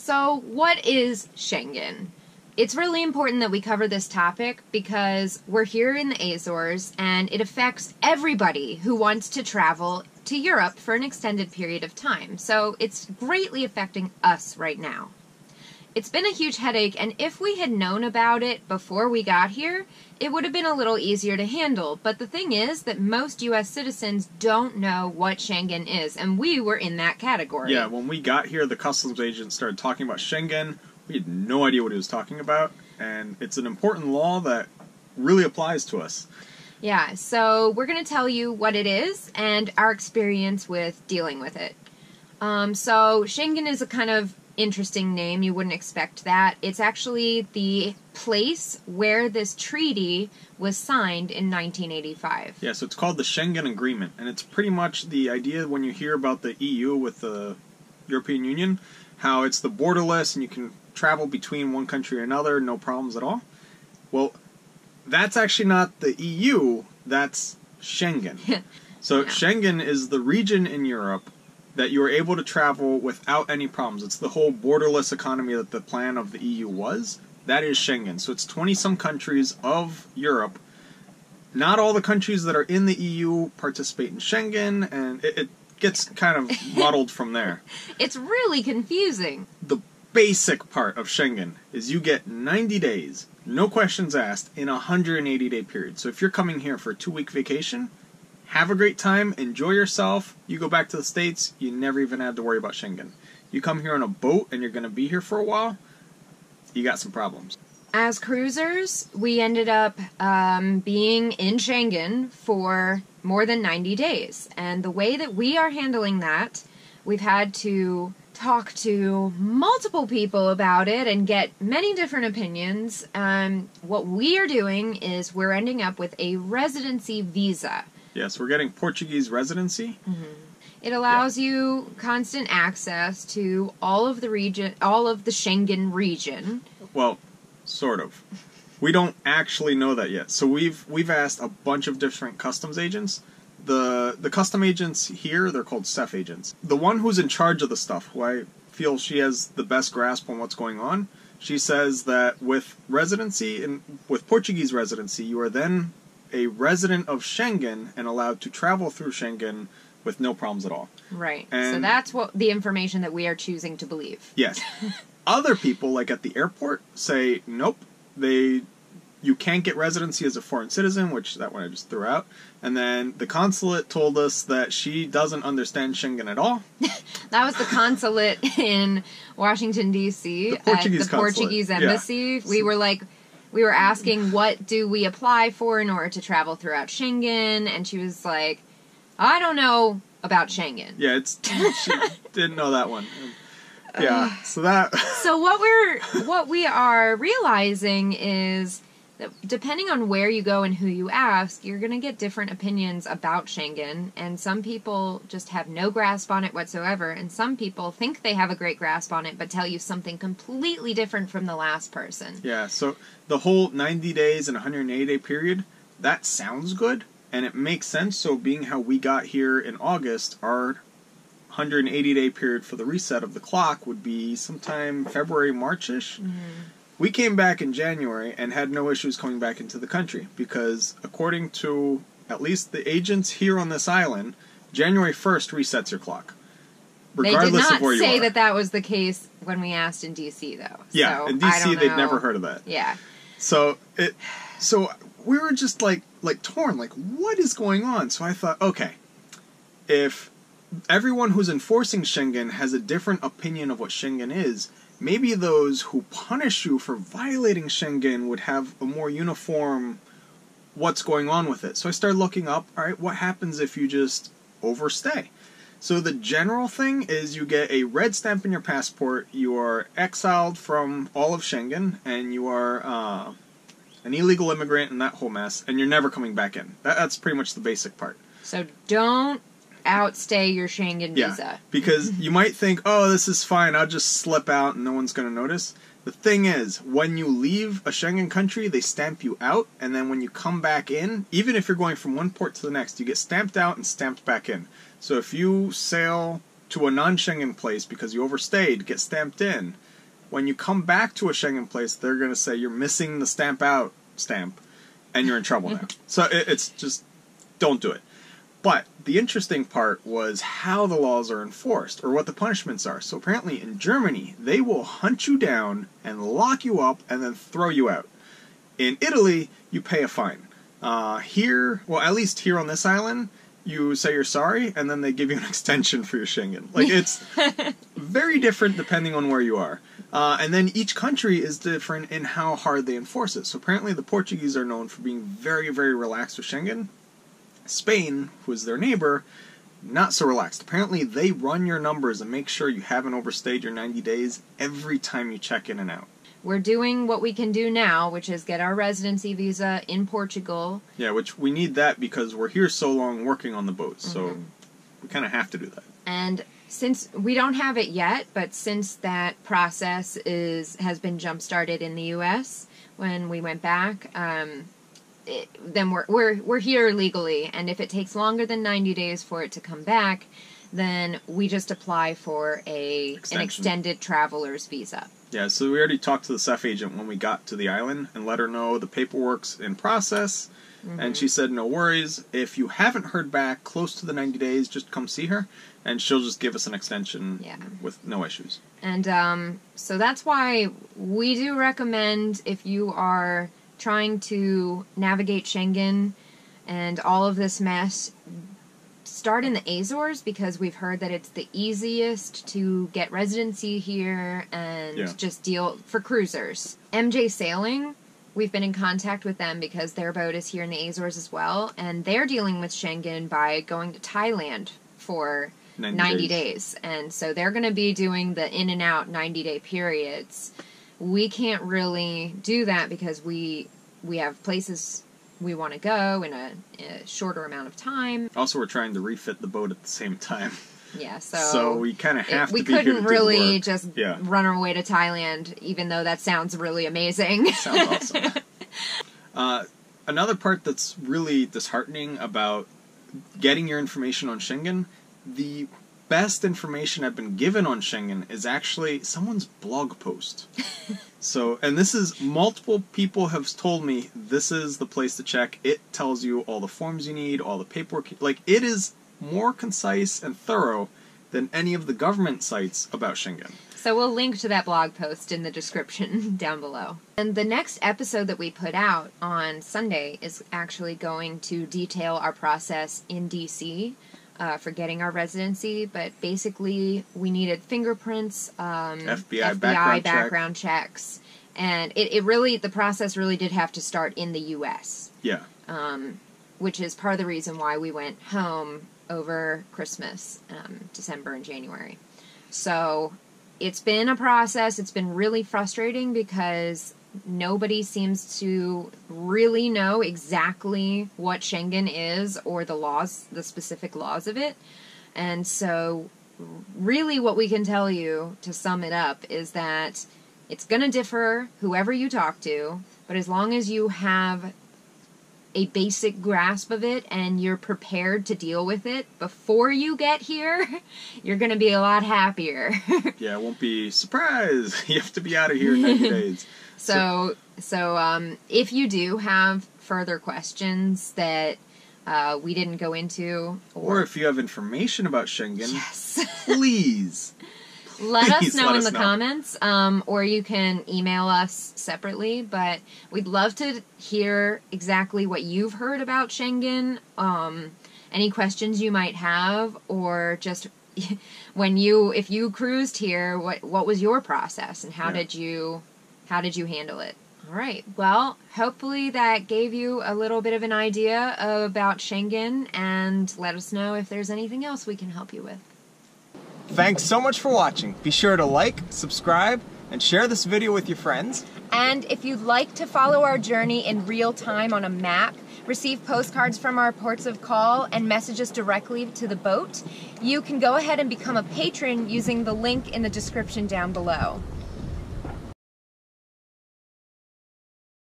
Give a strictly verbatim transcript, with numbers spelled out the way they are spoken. So what is Schengen? It's really important that we cover this topic because we're here in the Azores and it affects everybody who wants to travel to Europe for an extended period of time. So it's greatly affecting us right now. It's been a huge headache, and if we had known about it before we got here, it would have been a little easier to handle. But the thing is that most U S citizens don't know what Schengen is, and we were in that category. Yeah, when we got here, the customs agent started talking about Schengen. We had no idea what he was talking about, and it's an important law that really applies to us. Yeah, so we're going to tell you what it is and our experience with dealing with it. Um, so Schengen is a kind of interesting name. You wouldn't expect that. It's actually the place where this treaty was signed in nineteen eighty-five. Yeah, so it's called the Schengen Agreement, and it's pretty much the idea when you hear about the E U with the European Union, how it's the borderless and you can travel between one country or another, no problems at all. Well, that's actually not the E U, that's Schengen. So yeah. Schengen is the region in Europe that you are able to travel without any problems. It's the whole borderless economy that the plan of the E U was. That is Schengen. So it's twenty-some countries of Europe. Not all the countries that are in the E U participate in Schengen, and it, it gets kind of muddled from there. It's really confusing. The basic part of Schengen is you get ninety days, no questions asked, in a one hundred eighty day period. So if you're coming here for a two-week vacation, have a great time, enjoy yourself, you go back to the States, you never even had to worry about Schengen. You come here on a boat and you're going to be here for a while, you got some problems. As cruisers, we ended up um, being in Schengen for more than ninety days. And the way that we are handling that, we've had to talk to multiple people about it and get many different opinions. Um, what we are doing is we're ending up with a residency visa. Yes, we're getting Portuguese residency. Mm-hmm. It allows yeah. you constant access to all of the region, all of the Schengen region. Well, sort of. We don't actually know that yet. So we've we've asked a bunch of different customs agents. The the custom agents here, they're called S E F agents. The one who's in charge of the stuff, who I feel she has the best grasp on what's going on, she says that with residency and with Portuguese residency, you are then a resident of Schengen and allowed to travel through Schengen with no problems at all. Right. And so that's what the information that we are choosing to believe. Yes. Other people, like at the airport, say, nope, they, you can't get residency as a foreign citizen, which that one I just threw out. And then the consulate told us that she doesn't understand Schengen at all. That was the consulate in Washington, D C, the Portuguese at the consulate. Portuguese embassy. Yeah. We were like... We were asking, what do we apply for in order to travel throughout Schengen? And she was like, I don't know about Schengen. Yeah, it's she didn't know that one. Yeah, so that... So what we're what we are realizing is that depending on where you go and who you ask, you're going to get different opinions about Schengen. And some people just have no grasp on it whatsoever. And some people think they have a great grasp on it, but tell you something completely different from the last person. Yeah, so... The whole ninety days and one hundred eighty day period, that sounds good, and it makes sense. So being how we got here in August, our one hundred eighty day period for the reset of the clock would be sometime February, March-ish. Mm-hmm. We came back in January and had no issues coming back into the country because according to at least the agents here on this island, January first resets your clock. Regardless they did not say that that was the case when we asked in D C, though. Yeah, so in D C they'd never heard of that. Yeah. So it, so we were just like like torn, like what is going on? So I thought, okay, if everyone who's enforcing Schengen has a different opinion of what Schengen is, maybe those who punish you for violating Schengen would have a more uniform what's going on with it. So I started looking up, all right, what happens if you just overstay? So the general thing is you get a red stamp in your passport, you are exiled from all of Schengen, and you are uh, an illegal immigrant and that whole mess, and you're never coming back in. That, that's pretty much the basic part. So don't outstay your Schengen yeah, visa. Because you might think, oh, this is fine, I'll just slip out and no one's going to notice. The thing is, when you leave a Schengen country, they stamp you out, and then when you come back in, even if you're going from one port to the next, you get stamped out and stamped back in. So if you sail to a non-Schengen place because you overstayed, get stamped in. When you come back to a Schengen place, they're going to say you're missing the stamp out stamp, and you're in trouble now. So it, it's just, don't do it. But the interesting part was how the laws are enforced, or what the punishments are. So apparently in Germany, they will hunt you down and lock you up and then throw you out. In Italy, you pay a fine. Uh, here, well, at least here on this island, you say you're sorry, and then they give you an extension for your Schengen. Like, it's very different depending on where you are. Uh, and then each country is different in how hard they enforce it. So apparently the Portuguese are known for being very, very relaxed with Schengen. Spain, who is their neighbor, not so relaxed. Apparently they run your numbers and make sure you haven't overstayed your ninety days every time you check in and out. We're doing what we can do now, which is get our residency visa in Portugal. Yeah, which we need that because we're here so long working on the boat, so mm-hmm. we kind of have to do that. And since we don't have it yet, but since that process is has been jump-started in the U S when we went back, um, it, then we're, we're, we're here legally. And if it takes longer than ninety days for it to come back, then we just apply for a Extension. an extended traveler's visa. Yeah, so we already talked to the S E F agent when we got to the island and let her know the paperwork's in process. Mm-hmm. And she said, no worries. If you haven't heard back close to the ninety days, just come see her. And she'll just give us an extension yeah. with no issues. And um, so that's why we do recommend, if you are trying to navigate Schengen and all of this mess, start in the Azores, because we've heard that it's the easiest to get residency here and yeah. just deal for cruisers. M J Sailing, we've been in contact with them because their boat is here in the Azores as well, and they're dealing with Schengen by going to Thailand for ninety days. And so they're going to be doing the in and out ninety day periods. We can't really do that because we we have places we want to go in a, a shorter amount of time. Also, we're trying to refit the boat at the same time. Yeah, so... So we kind of have to be here to do work. We couldn't really just yeah. run our way to Thailand, even though that sounds really amazing. Sounds awesome. uh, another part that's really disheartening about getting your information on Schengen, the best information I've been given on Schengen is actually someone's blog post. So, and this is, multiple people have told me this is the place to check. It tells you all the forms you need, all the paperwork. Like, it is more concise and thorough than any of the government sites about Schengen. So we'll link to that blog post in the description down below. And the next episode that we put out on Sunday is actually going to detail our process in D C Uh, for getting our residency, but basically we needed fingerprints, um, F B I, F B I background, background check. checks, and it, it really, the process really did have to start in the U S Yeah. Um, which is part of the reason why we went home over Christmas, um, December and January. So it's been a process. It's been really frustrating because nobody seems to really know exactly what Schengen is or the laws, the specific laws of it. And so really what we can tell you, to sum it up, is that it's going to differ whoever you talk to, but as long as you have a basic grasp of it and you're prepared to deal with it before you get here, you're going to be a lot happier. Yeah, it won't be surprise. You have to be out of here in ninety days. So, so um, if you do have further questions that uh, we didn't go into, or, or if you have information about Schengen, yes. please, please let us know let in us the know. comments, um, or you can email us separately. But we'd love to hear exactly what you've heard about Schengen, um, any questions you might have, or just when you, if you cruised here, what what was your process and how yeah. did you. How did you handle it? All right. Well, hopefully that gave you a little bit of an idea about Schengen, and let us know if there's anything else we can help you with. Thanks so much for watching. Be sure to like, subscribe, and share this video with your friends. And if you'd like to follow our journey in real time on a map, receive postcards from our ports of call, and message us directly to the boat, you can go ahead and become a patron using the link in the description down below.